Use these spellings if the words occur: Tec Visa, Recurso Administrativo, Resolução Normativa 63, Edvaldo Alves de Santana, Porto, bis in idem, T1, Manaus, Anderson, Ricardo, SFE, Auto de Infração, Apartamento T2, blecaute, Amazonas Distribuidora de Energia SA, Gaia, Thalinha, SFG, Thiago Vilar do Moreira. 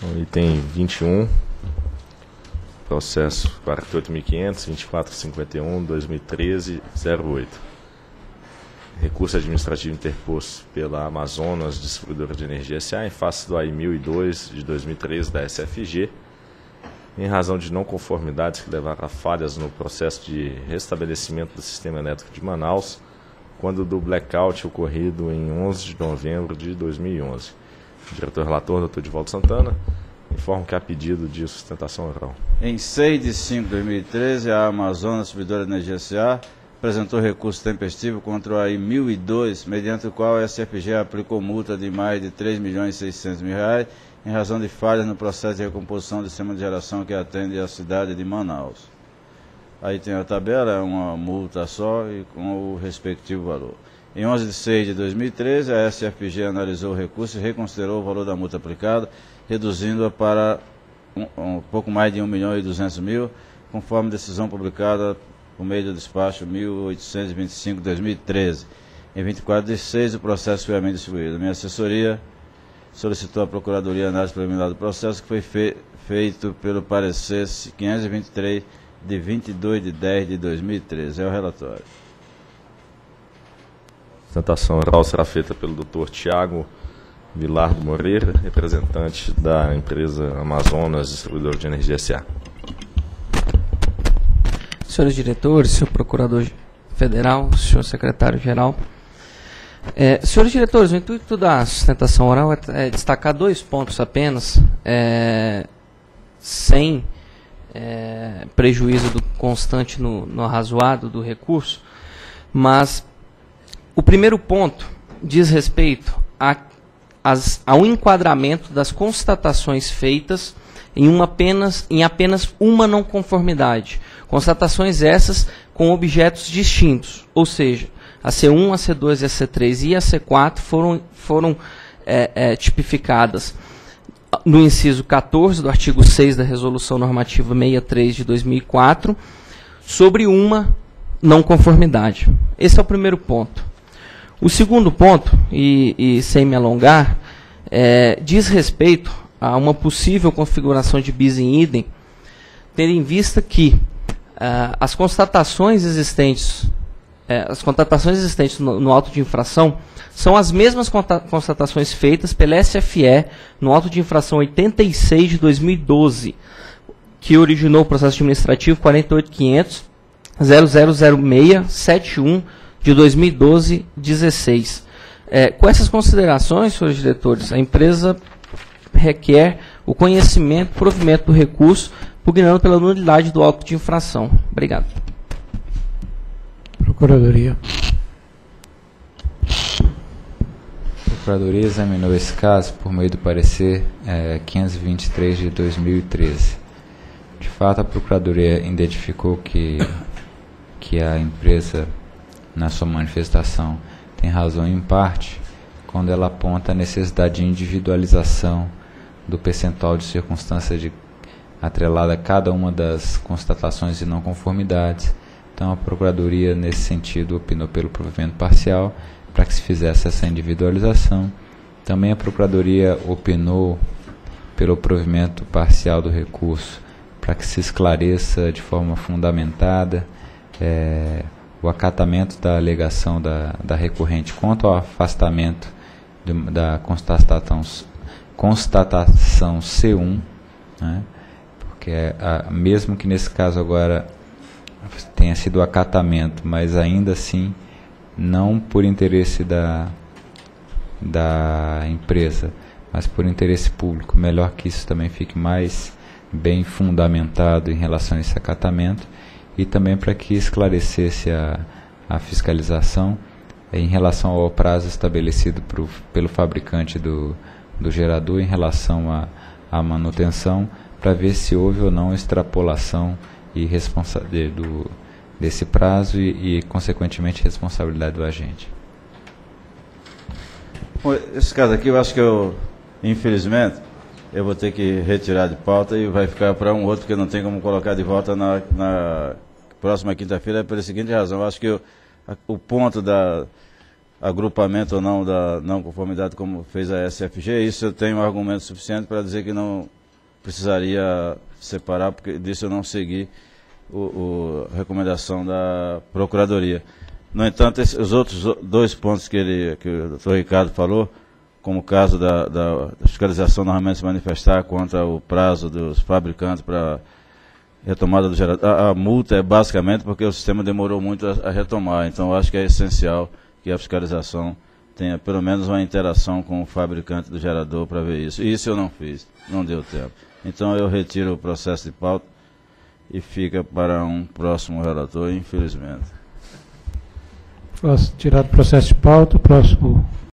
O item 21, processo 48.500, 2451, 2013, 08. Recurso administrativo interposto pela Amazonas Distribuidora de Energia SA em face do AI 1002 de 2013 da SFG, em razão de não conformidades que levaram a falhas no processo de restabelecimento do sistema elétrico de Manaus, quando do blackout ocorrido em 11 de novembro de 2011. O diretor-relator, Dr. Edvaldo Santana, informa que há pedido de sustentação oral. Em 6 de 5 de 2013, a Amazonas Distribuidora de Energia SA apresentou recurso tempestivo contra o AI 1002, mediante o qual a SFG aplicou multa de mais de R$ 3.600.000 em razão de falhas no processo de recomposição do sistema de geração que atende a cidade de Manaus. Aí tem a tabela, é uma multa só e com o respectivo valor. Em 11 de 6 de 2013, a SFG analisou o recurso e reconsiderou o valor da multa aplicada, reduzindo-a para um pouco mais de R$ 1.200.000, conforme decisão publicada por meio do despacho 1825/2013. Em 24 de 6, o processo foi a mim distribuído. Minha assessoria solicitou à Procuradoria análise preliminar do processo, que foi feito pelo parecer 523, de 22 de 10 de 2013. É o relatório. A sustentação oral será feita pelo Dr. Thiago Vilar do Moreira, representante da empresa Amazonas Distribuidora de Energia SA. Senhores diretores, senhor procurador federal, senhor secretário-geral, senhores diretores, o intuito da sustentação oral é destacar dois pontos apenas, sem prejuízo do constante no arrazoado do recurso, mas o primeiro ponto diz respeito ao enquadramento das constatações feitas em apenas uma não conformidade. Constatações essas com objetos distintos, ou seja, a C1, a C2, a C3 e a C4 foram tipificadas no inciso 14 do artigo 6 da Resolução Normativa 63 de 2004, sobre uma não conformidade. Esse é o primeiro ponto. O segundo ponto, e sem me alongar, diz respeito a uma possível configuração de bis in idem, tendo em vista que as constatações existentes no auto de infração são as mesmas constatações feitas pela SFE no auto de infração 86 de 2012, que originou o processo administrativo 48.500.000671 de 2012-16. Com essas considerações, senhores diretores, a empresa requer o conhecimento, provimento do recurso, pugnando pela nulidade do auto de infração. Obrigado. Procuradoria. A Procuradoria examinou esse caso por meio do parecer 523 de 2013. De fato, a Procuradoria identificou que a empresa, na sua manifestação, tem razão em parte quando ela aponta a necessidade de individualização do percentual de circunstância atrelada a cada uma das constatações de não conformidades. Então, a Procuradoria, nesse sentido, opinou pelo provimento parcial para que se fizesse essa individualização. Também a Procuradoria opinou pelo provimento parcial do recurso para que se esclareça de forma fundamentada o acatamento da alegação da recorrente quanto ao afastamento da constatação C1, né, porque mesmo que nesse caso agora tenha sido acatamento, mas ainda assim não por interesse da empresa, mas por interesse público. Melhor que isso também fique mais bem fundamentado em relação a esse acatamento, e também para que esclarecesse a fiscalização em relação ao prazo estabelecido pelo fabricante do gerador em relação à manutenção, para ver se houve ou não extrapolação e responsabilidade desse prazo e, consequentemente, responsabilidade do agente. Bom, esse caso aqui, eu acho que infelizmente, eu vou ter que retirar de pauta e vai ficar para um outro, que não tem como colocar de volta na próxima quinta-feira, pela seguinte razão. Eu acho que o ponto agrupamento ou não da não conformidade como fez a SFG, isso eu tenho argumento suficiente para dizer que não precisaria separar, porque disso eu não segui a recomendação da Procuradoria. No entanto, os outros dois pontos que o doutor Ricardo falou, como o caso da fiscalização normalmente se manifestar contra o prazo dos fabricantes para retomada do gerador, a multa é basicamente porque o sistema demorou muito a retomar, então eu acho que é essencial que a fiscalização tenha pelo menos uma interação com o fabricante do gerador para ver isso. E isso eu não fiz, não deu tempo. Então eu retiro o processo de pauta e fica para um próximo relator, infelizmente. Tirado o processo de pauta, o próximo